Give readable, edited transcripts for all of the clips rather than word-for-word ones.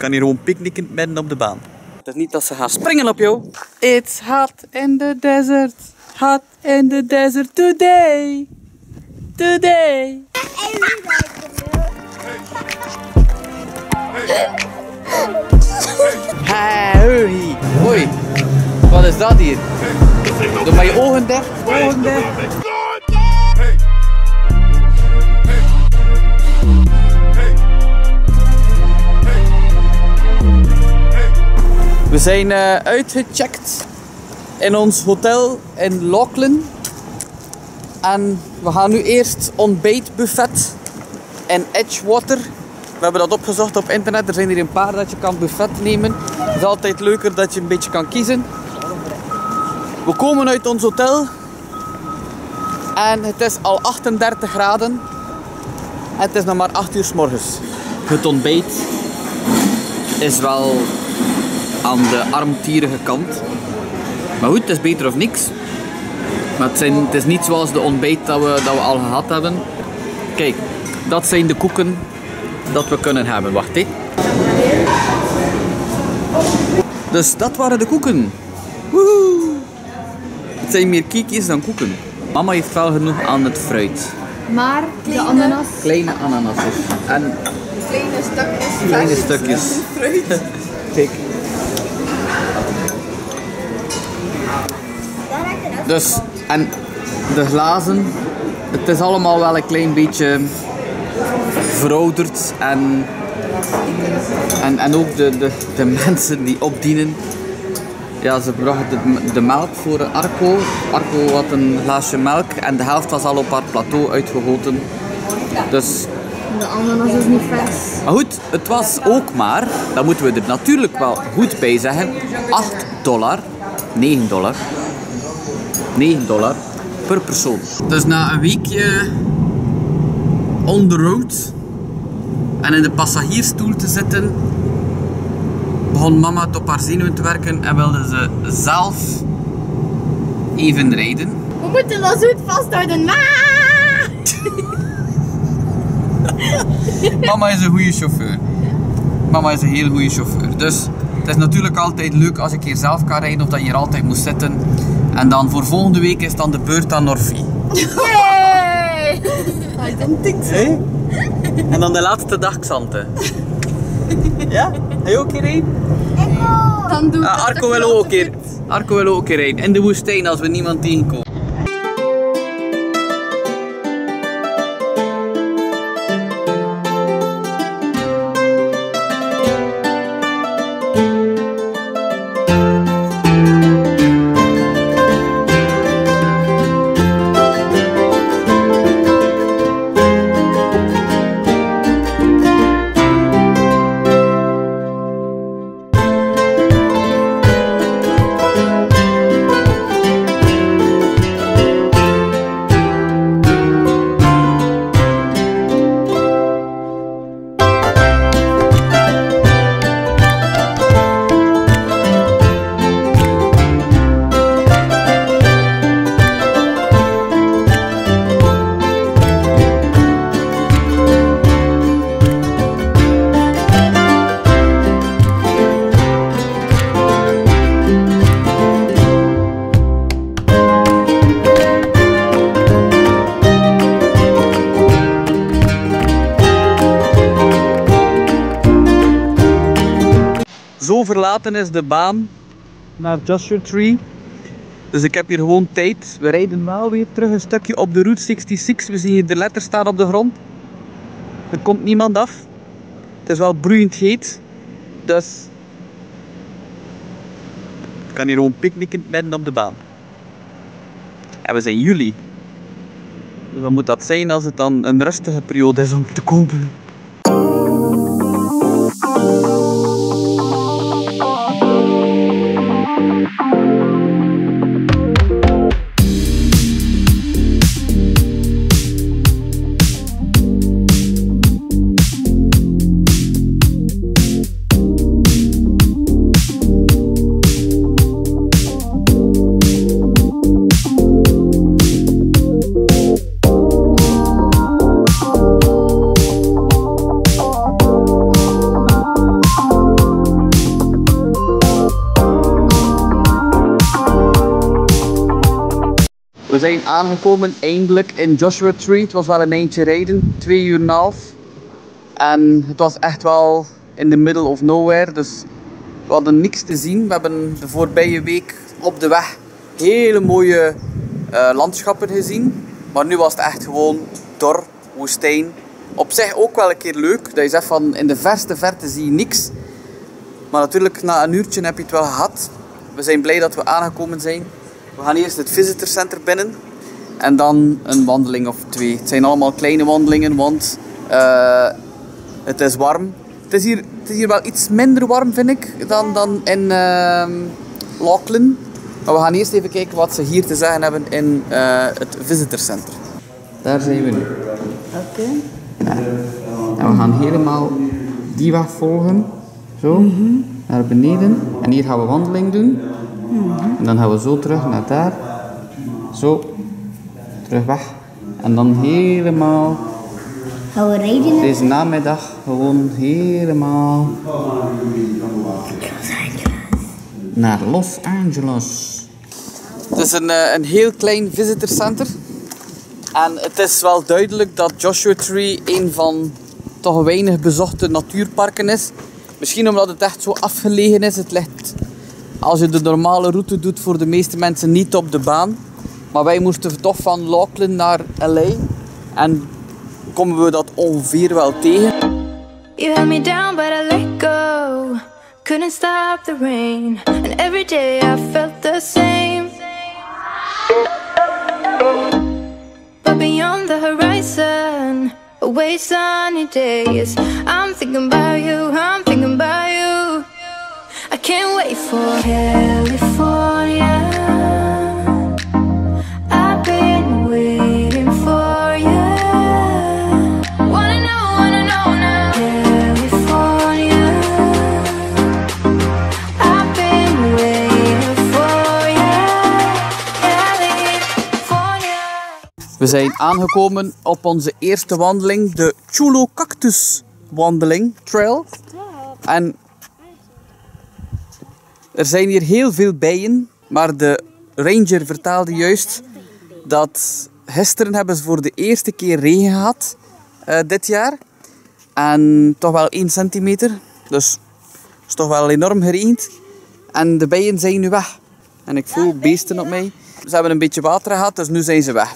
kan hier gewoon picknickend midden op de baan. Het is niet dat ze gaan springen op jou. It's hot in the desert. Hot in the desert today. Today. Hey, hoi. Wat is dat hier? Doe maar je ogen dicht. Ogen dicht. We zijn uitgecheckt in ons hotel in Laughlin en we gaan nu eerst ontbijtbuffet in Edgewater. We hebben dat opgezocht op internet, er zijn hier een paar dat je kan buffet nemen. Het is altijd leuker dat je een beetje kan kiezen. We komen uit ons hotel en het is al 38 graden en het is nog maar 8 uur 's morgens. Het ontbijt is wel aan de armtierige kant. Maar goed, het is beter of niks. Maar het is niet zoals de ontbijt dat we al gehad hebben. Kijk, dat zijn de koeken dat we kunnen hebben. Wacht hé. Dus dat waren de koeken. Woehoe. Het zijn meer kiki's dan koeken. Mama heeft wel genoeg aan het fruit. Maar de ananas. Kleine ananassen. En kleine stukjes. Kleine stukjes. Fruit. Kijk. Dus, en de glazen, het is allemaal wel een klein beetje verouderd en ook de mensen die opdienen, ja, ze brachten de melk voor Arco. Arco had een glaasje melk en de helft was al op haar plateau uitgegoten. Dus, de ananas is niet vers. Maar goed, het was ook maar, dat moeten we er natuurlijk wel goed bij zeggen, $8, $9. $9 per persoon. Dus na een weekje on the road en in de passagiersstoel te zitten, begon mama op haar zenuwen te werken en wilde ze zelf even rijden. We moeten ons goed vasthouden. Mama is een goede chauffeur. Mama is een heel goede chauffeur. Dus het is natuurlijk altijd leuk als ik hier zelf kan rijden of dat je hier altijd moet zitten. En dan voor volgende week is dan de beurt aan Norvie. Hey! Identiek zo. Hey? En dan de laatste dag Xante. Ja? Hij ook hier heen? Dan doe ik Arco wil ook hier. Arco wil ook hier heen. In de woestijn als we niemand tegenkomen. Zo verlaten is de baan naar Joshua Tree. Dus ik heb hier gewoon tijd. We rijden wel weer terug een stukje op de Route 66. We zien hier de letters staan op de grond. Er komt niemand af. Het is wel broeiend heet. Dus ik kan hier gewoon picknicken midden op de baan. En we zijn juli. Dus wat moet dat zijn als het dan een rustige periode is om te komen? zijn aangekomen eindelijk in Joshua Tree. Het was wel een eindje rijden, 2,5 uur. En het was echt wel in the middle of nowhere, dus we hadden niks te zien. We hebben de voorbije week op de weg hele mooie landschappen gezien. Maar nu was het echt gewoon dor, woestijn. Op zich ook wel een keer leuk, dat je zegt van in de verste verte zie je niks. Maar natuurlijk na een uurtje heb je het wel gehad. We zijn blij dat we aangekomen zijn. We gaan eerst het visitorcenter binnen en dan een wandeling of twee. Het zijn allemaal kleine wandelingen, want het is warm. Het is hier wel iets minder warm, vind ik, dan in Laughlin. Maar we gaan eerst even kijken wat ze hier te zeggen hebben in het visitorcenter. Daar zijn we nu. Oké. Ja. En we gaan helemaal die weg volgen, zo, naar beneden. En hier gaan we wandeling doen. En dan gaan we zo terug naar daar. Zo, terug weg. En dan helemaal... Gaan we rijden? Deze namiddag gewoon helemaal... Los Angeles. Naar Los Angeles. Het is een heel klein visitorcenter. En het is wel duidelijk dat Joshua Tree een van toch weinig bezochte natuurparken is. Misschien omdat het echt zo afgelegen is. Het ligt, als je de normale route doet, voor de meeste mensen niet op de baan. Maar wij moesten toch van Laughlin naar LA. En komen we dat ongeveer wel tegen. You held me down but I let go. Couldn't stop the rain. And every day I felt the same. Beyond the horizon, away sunny days. I'm thinking about you, I'm thinking about you. I can't wait for California. I've been waiting for you. Wanna know now. California, I've been waiting for you. California. We zijn aangekomen op onze eerste wandeling, de Chulo Cactus Wandeling Trail. En er zijn hier heel veel bijen, maar de ranger vertaalde juist dat gisteren hebben ze voor de eerste keer regen gehad dit jaar. En toch wel 1 centimeter, dus het is toch wel enorm geregend. En de bijen zijn nu weg. En ik voel beesten op mij. Ze hebben een beetje water gehad, dus nu zijn ze weg.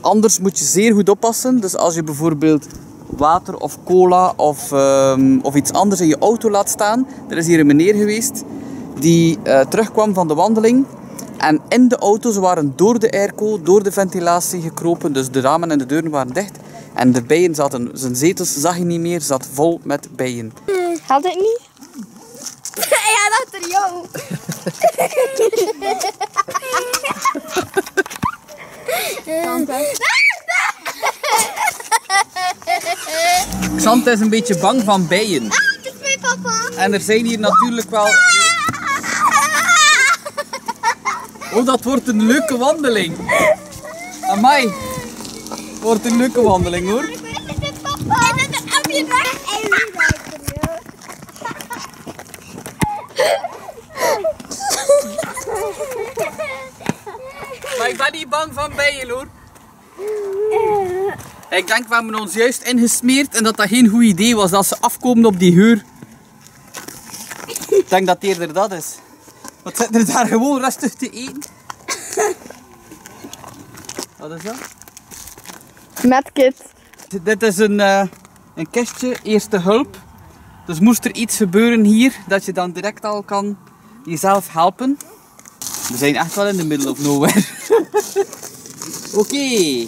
Anders moet je zeer goed oppassen, dus als je bijvoorbeeld water of cola of iets anders in je auto laat staan. Er is hier een meneer geweest die terugkwam van de wandeling en in de auto's waren door de airco, door de ventilatie gekropen, dus de ramen en de deuren waren dicht en de bijen zaten, zijn zetels zag je niet meer, zat vol met bijen. Had ik niet? Ja, dat er jou! Xante is een beetje bang van bijen. Ah, het is mijn papa. En er zijn hier natuurlijk wel... Oh, dat wordt een leuke wandeling. Amai. Het wordt een leuke wandeling, hoor. Maar ik ben niet bang van bijen, hoor. Ik denk, we hebben ons juist ingesmeerd en dat dat geen goed idee was dat ze afkomen op die geur. Ik denk dat het eerder dat is. Wat zit er daar gewoon rustig te eten? Wat is dat? Medkit. Dit is een kistje, eerste hulp. Dus moest er iets gebeuren hier, dat je dan direct al kan jezelf helpen. We zijn echt wel in the middle of nowhere. Oké.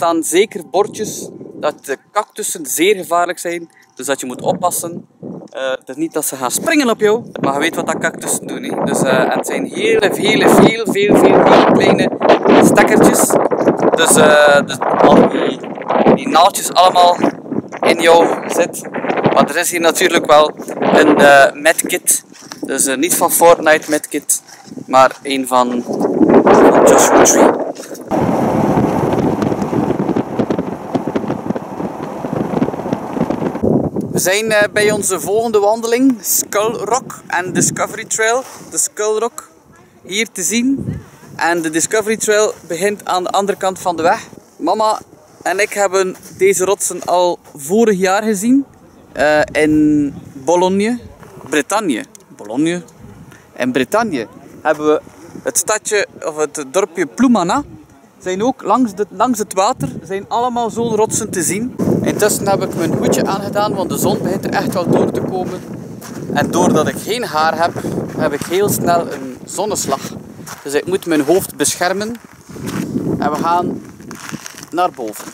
staan zeker bordjes dat de cactussen zeer gevaarlijk zijn, dus dat je moet oppassen. Het is niet dat ze gaan springen op jou, maar je weet wat dat cactussen doen. He. Dus, en het zijn heel veel kleine stekkertjes. Dus, al die naaldjes allemaal in jou zit. Maar er is hier natuurlijk wel een medkit. Dus niet van Fortnite medkit, maar een van Joshua Tree. We zijn bij onze volgende wandeling, Skull Rock en Discovery Trail. De Skull Rock hier te zien en de Discovery Trail begint aan de andere kant van de weg. Mama en ik hebben deze rotsen al vorig jaar gezien in Bologne, Bretagne. Bologne en Bretagne hebben we het stadje of het dorpje Ploumanac'h. Zijn ook langs het water zijn allemaal zo'n rotsen te zien. Intussen heb ik mijn hoedje aangedaan, want de zon begint er echt wel door te komen. En doordat ik geen haar heb ik heel snel een zonneslag. Dus ik moet mijn hoofd beschermen. En we gaan naar boven.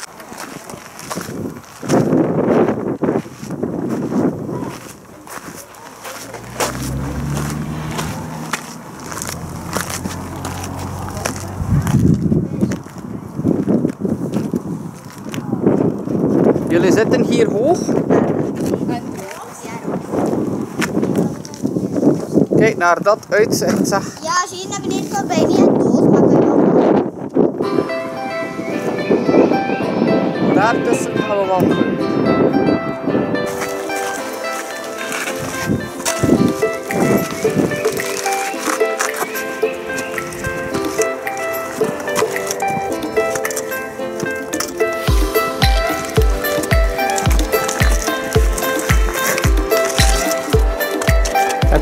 Jullie zitten hier hoog. Kijk naar dat uitzicht, zeg. Ja, als je naar beneden kan, ben je niet aan dood, maar kan je wel. Daartussen gaan we wandelen.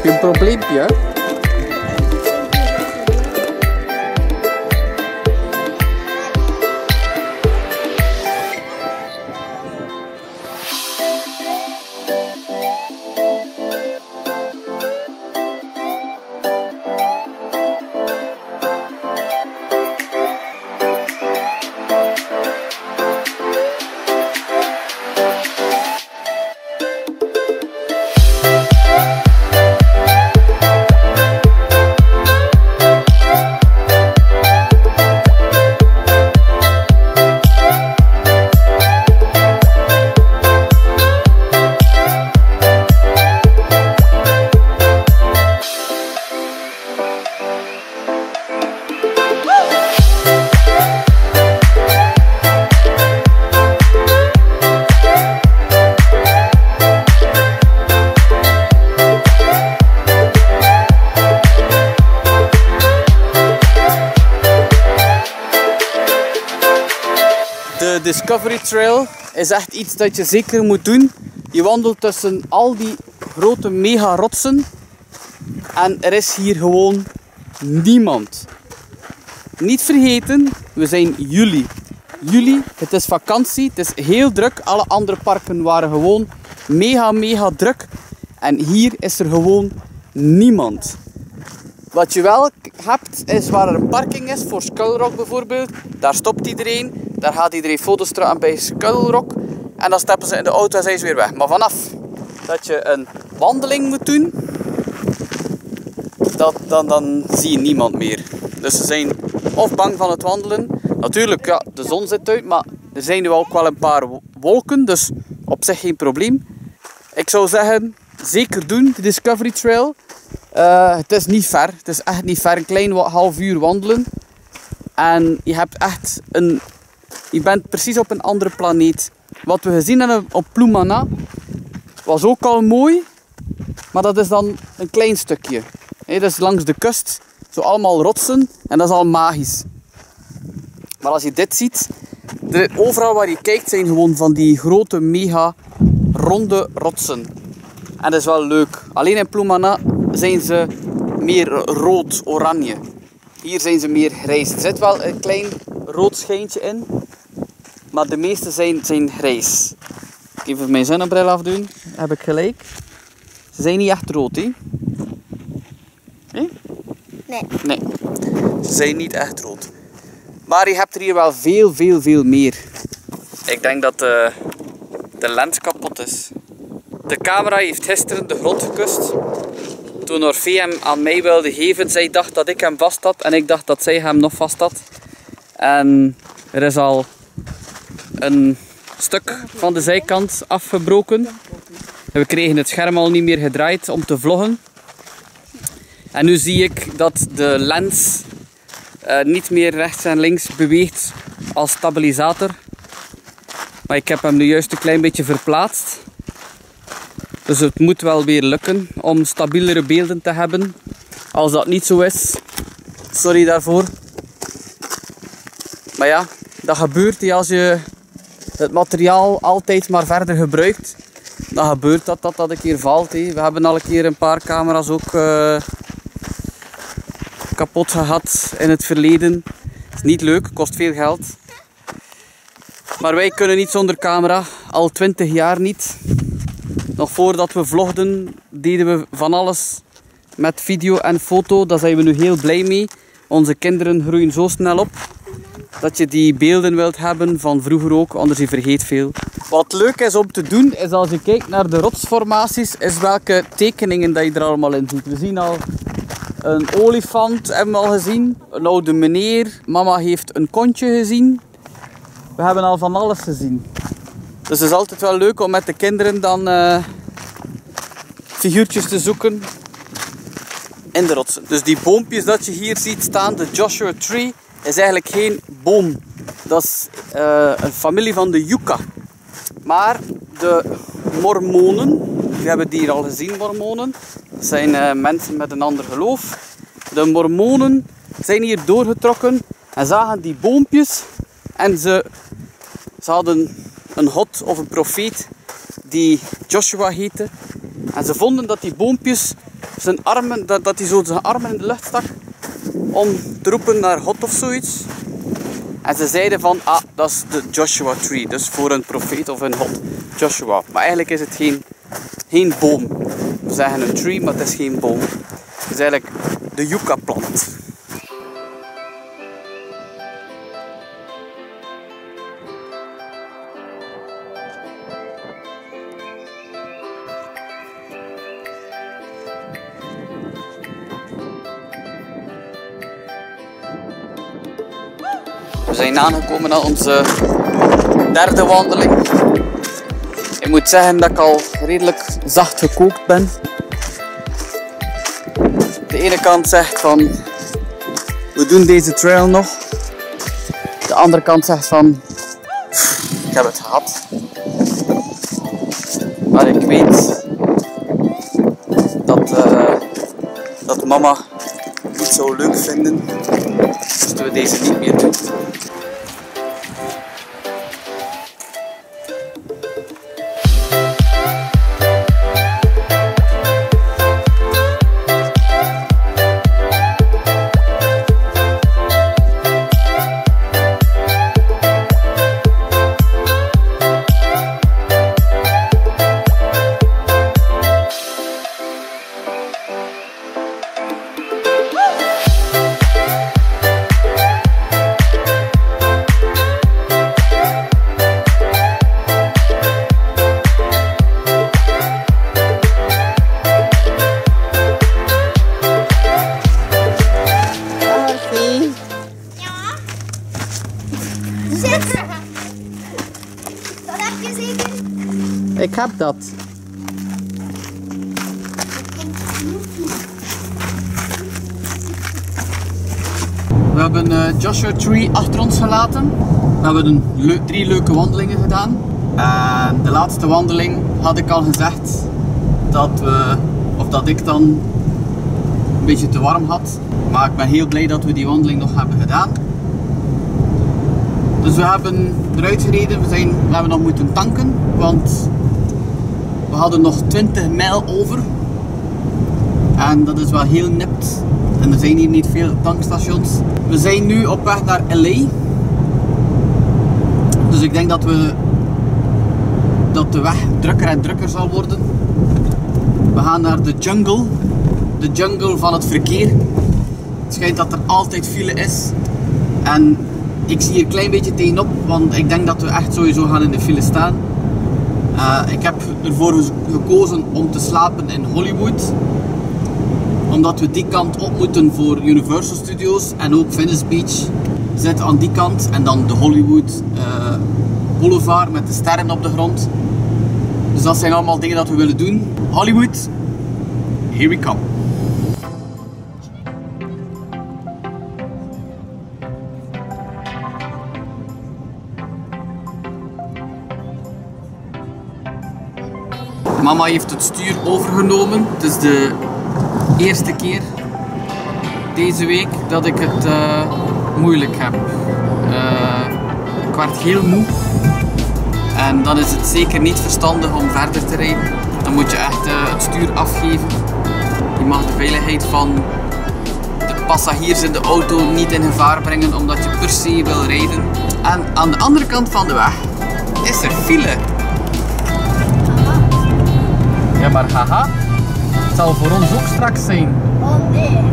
Een probleempje. De Discovery Trail is echt iets dat je zeker moet doen. Je wandelt tussen al die grote mega rotsen en er is hier gewoon niemand. Niet vergeten, we zijn juli. Juli, het is vakantie, het is heel druk. Alle andere parken waren gewoon mega druk. En hier is er gewoon niemand. Wat je wel hebt, is waar er een parking is, voor Skull Rock bijvoorbeeld. Daar stopt iedereen, daar gaat iedereen foto's trekken bij Skull Rock. En dan stappen ze in de auto en zijn ze weer weg. Maar vanaf dat je een wandeling moet doen, dan zie je niemand meer. Dus ze zijn of bang van het wandelen. Natuurlijk, ja, de zon zit uit, maar er zijn nu ook wel een paar wolken. Dus op zich geen probleem. Ik zou zeggen, zeker doen, de Discovery Trail. Het is niet ver, het is echt niet ver, een klein half uur wandelen en je hebt echt je bent precies op een andere planeet. Wat we gezien hebben op Ploumanac'h was ook al mooi, maar dat is dan een klein stukje. He, dat is langs de kust, zo allemaal rotsen en dat is al magisch. Maar als je dit ziet, overal waar je kijkt zijn gewoon van die grote mega ronde rotsen. En dat is wel leuk. Alleen in Ploumanac'h zijn ze meer rood-oranje. Hier zijn ze meer grijs. Er zit wel een klein rood schijntje in, maar de meeste zijn grijs. Even mijn zonnebril afdoen, heb ik gelijk. Ze zijn niet echt rood, hè? Nee. Ze zijn niet echt rood. Maar je hebt er hier wel veel meer. Ik denk dat de lens kapot is. De camera heeft gisteren de grond gekust. Toen Orfee hem aan mij wilde geven, zij dacht dat ik hem vast had en ik dacht dat zij hem nog vast had. En er is al een stuk van de zijkant afgebroken. En we kregen het scherm al niet meer gedraaid om te vloggen. En nu zie ik dat de lens niet meer rechts en links beweegt als stabilisator. Maar ik heb hem nu juist een klein beetje verplaatst. Dus het moet wel weer lukken om stabielere beelden te hebben. Als dat niet zo is, sorry daarvoor. Maar ja, dat gebeurt niet als je het materiaal altijd maar verder gebruikt. Dan gebeurt dat een keer valt. Hé. We hebben al een keer een paar camera's ook kapot gehad in het verleden. Is niet leuk, kost veel geld. Maar wij kunnen niet zonder camera, al 20 jaar niet. Nog voordat we vlogden, deden we van alles met video en foto. Daar zijn we nu heel blij mee. Onze kinderen groeien zo snel op dat je die beelden wilt hebben van vroeger ook, anders je vergeet veel. Wat leuk is om te doen, is als je kijkt naar de rotsformaties, is welke tekeningen dat je er allemaal in ziet. We zien al een olifant, hebben we al gezien. Een oude meneer. Mama heeft een kontje gezien. We hebben al van alles gezien. Dus het is altijd wel leuk om met de kinderen dan figuurtjes te zoeken in de rotsen. Dus die boompjes dat je hier ziet staan, de Joshua Tree, is eigenlijk geen boom. Dat is een familie van de Yucca. Maar de Mormonen, we hebben die hier al gezien, Mormonen. Dat zijn mensen met een ander geloof. De Mormonen zijn hier doorgetrokken en zagen die boompjes. En ze hadden een god of een profeet die Joshua heette. En ze vonden dat die boompjes zijn armen, dat hij zo zijn armen in de lucht stak om te roepen naar God of zoiets. En ze zeiden van, ah, dat is de Joshua Tree. Dus voor een profeet of een god, Joshua. Maar eigenlijk is het geen boom. We zeggen een tree, maar het is geen boom. Het is eigenlijk de yucca-plant. We zijn aangekomen aan onze derde wandeling. Ik moet zeggen dat ik al redelijk zacht gekookt ben. De ene kant zegt van, we doen deze trail nog. De andere kant zegt van, ik heb het gehad. Maar ik weet dat mama het niet zo leuk vinden. Dus doen we deze niet meer doen. Ik heb dat. We hebben Joshua Tree achter ons gelaten. We hebben 3 leuke wandelingen gedaan. En de laatste wandeling had ik al gezegd dat ik dan een beetje te warm had. Maar ik ben heel blij dat we die wandeling nog hebben gedaan. Dus we hebben eruit gereden. We hebben nog moeten tanken, want we hadden nog 20 mijl over. En dat is wel heel nipt. En er zijn hier niet veel tankstations. We zijn nu op weg naar LA. Dus ik denk dat de weg drukker en drukker zal worden. We gaan naar de jungle. De jungle van het verkeer. Het schijnt dat er altijd file is. En Ik zie hier een klein beetje tegenop, want ik denk dat we echt sowieso gaan in de file staan. Ik heb ervoor gekozen om te slapen in Hollywood, omdat we die kant op moeten voor Universal Studios en ook Venice Beach zit aan die kant en dan de Hollywood Boulevard met de sterren op de grond. Dus dat zijn allemaal dingen dat we willen doen. Hollywood, here we come. Mama heeft het stuur overgenomen. Het is de eerste keer deze week dat ik het moeilijk heb. Ik werd heel moe en dan is het zeker niet verstandig om verder te rijden. Dan moet je echt het stuur afgeven. Je mag de veiligheid van de passagiers in de auto niet in gevaar brengen omdat je per se wil rijden. En aan de andere kant van de weg is er file. Ja, maar haha, het zal voor ons ook straks zijn. Oh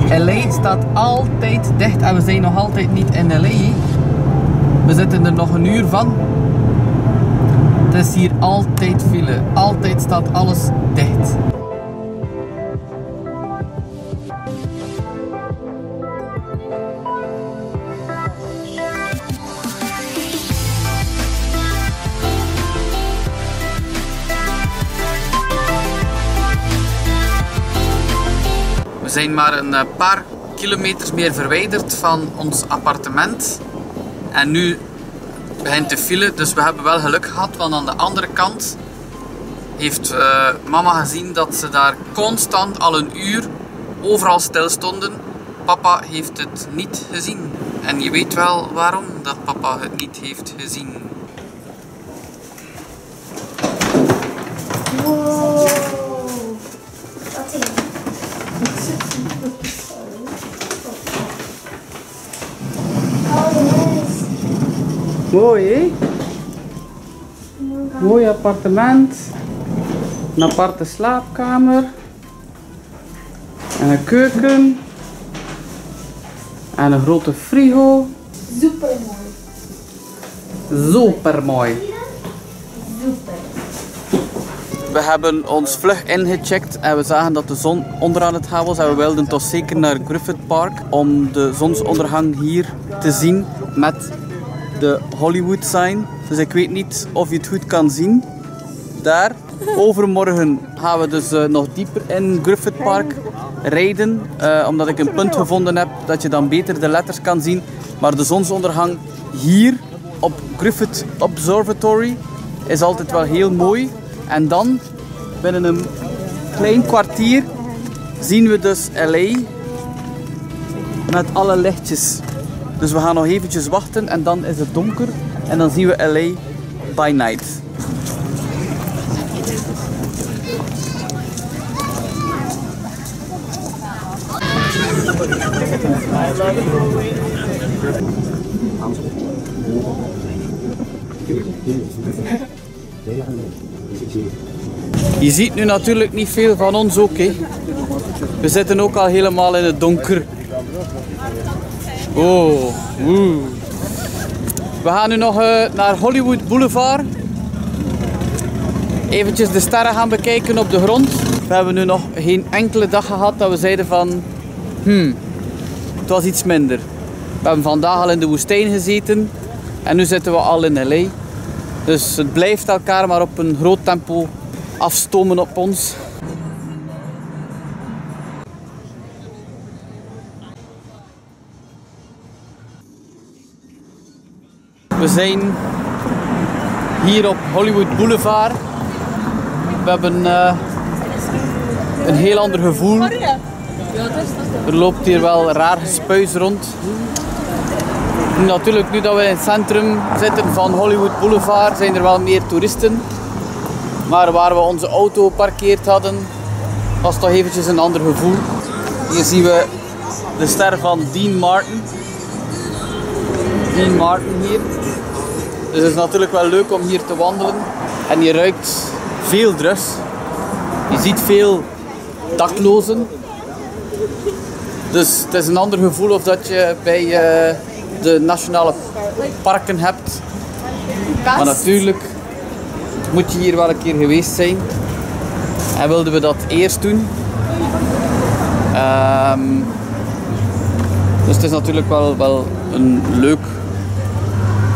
nee. LA staat altijd dicht en we zijn nog altijd niet in LA. We zitten er nog een uur van. Het is hier altijd file, altijd staat alles dicht. We zijn maar een paar kilometers meer verwijderd van ons appartement en nu begint de file, dus we hebben wel geluk gehad, want aan de andere kant heeft mama gezien dat ze daar constant al een uur overal stil stonden. Papa heeft het niet gezien en je weet wel waarom dat papa het niet heeft gezien. Wow. Mooi, hè? Mooi appartement. Een aparte slaapkamer. En een keuken. En een grote frigo. Supermooi. Supermooi. Super. We hebben ons vlug ingecheckt en we zagen dat de zon onderaan het gaan was. En we wilden toch zeker naar Griffith Park om de zonsondergang hier te zien met de Hollywood sign. Dus ik weet niet of je het goed kan zien. Daar. Overmorgen gaan we dus nog dieper in Griffith Park rijden. Omdat ik een punt gevonden heb dat je dan beter de letters kan zien. Maar de zonsondergang hier op Griffith Observatory is altijd wel heel mooi. En dan, binnen een klein kwartier, zien we dus LA met alle lichtjes. Dus we gaan nog eventjes wachten en dan is het donker en dan zien we LA by night. Je ziet nu natuurlijk niet veel van ons ook, hè. We zitten ook al helemaal in het donker. Oh, woe. We gaan nu nog naar Hollywood Boulevard. Eventjes de sterren gaan bekijken op de grond. We hebben nu nog geen enkele dag gehad dat we zeiden van... het was iets minder. We hebben vandaag al in de woestijn gezeten. En nu zitten we al in LA. Dus het blijft elkaar maar op een groot tempo afstomen op ons. We zijn hier op Hollywood Boulevard. We hebben een heel ander gevoel. Er loopt hier wel raar gespuis rond. Natuurlijk, nu dat we in het centrum zitten van Hollywood Boulevard, zijn er wel meer toeristen. Maar waar we onze auto geparkeerd hadden, was toch eventjes een ander gevoel. Hier zien we de ster van Dean Martin. Dean Martin hier. Dus het is natuurlijk wel leuk om hier te wandelen. En je ruikt veel drugs. Je ziet veel daklozen. Dus het is een ander gevoel of dat je bij de nationale parken hebt. Best. Maar natuurlijk moet je hier wel een keer geweest zijn. En wilden we dat eerst doen. Dus het is natuurlijk wel een leuk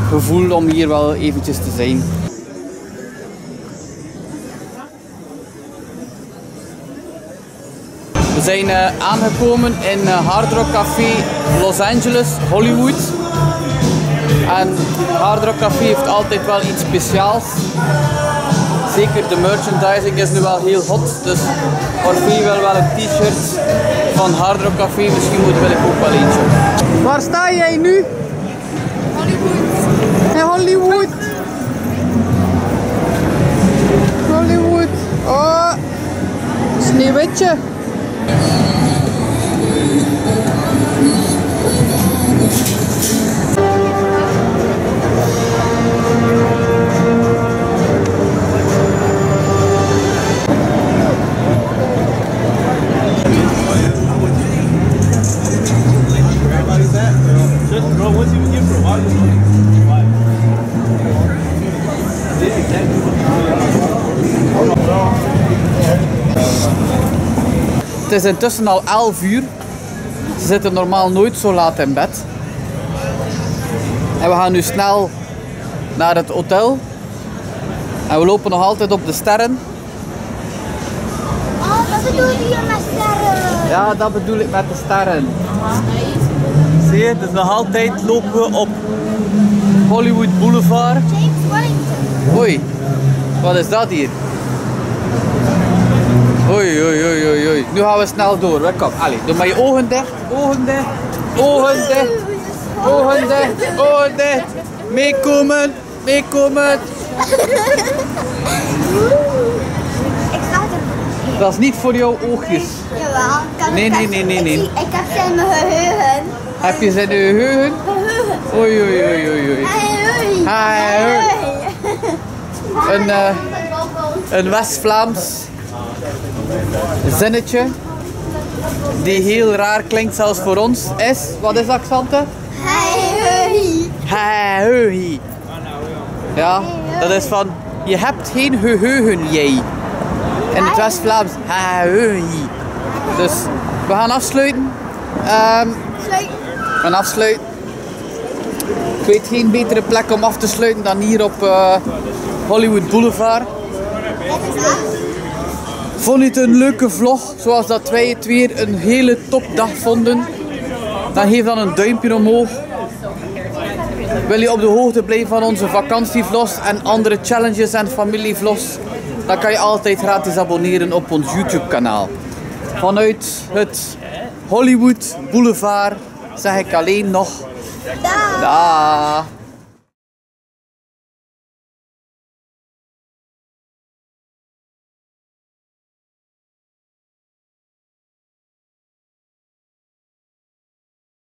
gevoel om hier wel eventjes te zijn. We zijn aangekomen in Hard Rock Café Los Angeles, Hollywood. En Hard Rock Café heeft altijd wel iets speciaals. Zeker de merchandising is nu wel heel hot, dus Orfee wil wel een t-shirt van Hard Rock Café, misschien wil ik ook wel eentje. Waar sta jij nu? Hollywood. In Hollywood. Hollywood. Oh, sneeuwwitje. Het is intussen al 11 uur. Ze zitten normaal nooit zo laat in bed. En we gaan nu snel naar het hotel. En we lopen nog altijd op de sterren. Oh, dat bedoel je met sterren? Ja, dat bedoel ik met de sterren. Zie je, dus nog altijd lopen we op Hollywood Boulevard. Oei, wat is dat hier? Oei, oei, oei, oei, oei. Nu gaan we snel door. Kom, allez, doe maar je ogen dicht. Ogen dicht. Ogen dicht. Ogen dicht. Ogen dicht. Meekomen. Meekomen. Dat is niet voor jouw oogjes. Jawel. Nee, nee, nee, nee, nee. Ik heb ze in mijn geheugen. Heb je ze in je geheugen? Oei, oei, oei, oei. Een West-Vlaams zinnetje die heel raar klinkt, zelfs voor ons, is, wat is dat, Xante? Hei-hei. Hei-hei. Ja, dat is van, je hebt geen geheugen, jij. In het West-Vlaams, hei-hei. Dus, we gaan afsluiten. We gaan afsluiten. Ik weet geen betere plek om af te sluiten dan hier op Hollywood Boulevard. Vond je het een leuke vlog, zoals dat wij het weer een hele topdag vonden? Dan geef dan een duimpje omhoog. Wil je op de hoogte blijven van onze vakantievlogs en andere challenges en familievlogs? Dan kan je altijd gratis abonneren op ons YouTube kanaal. Vanuit het Hollywood Boulevard zeg ik alleen nog... Da! Da.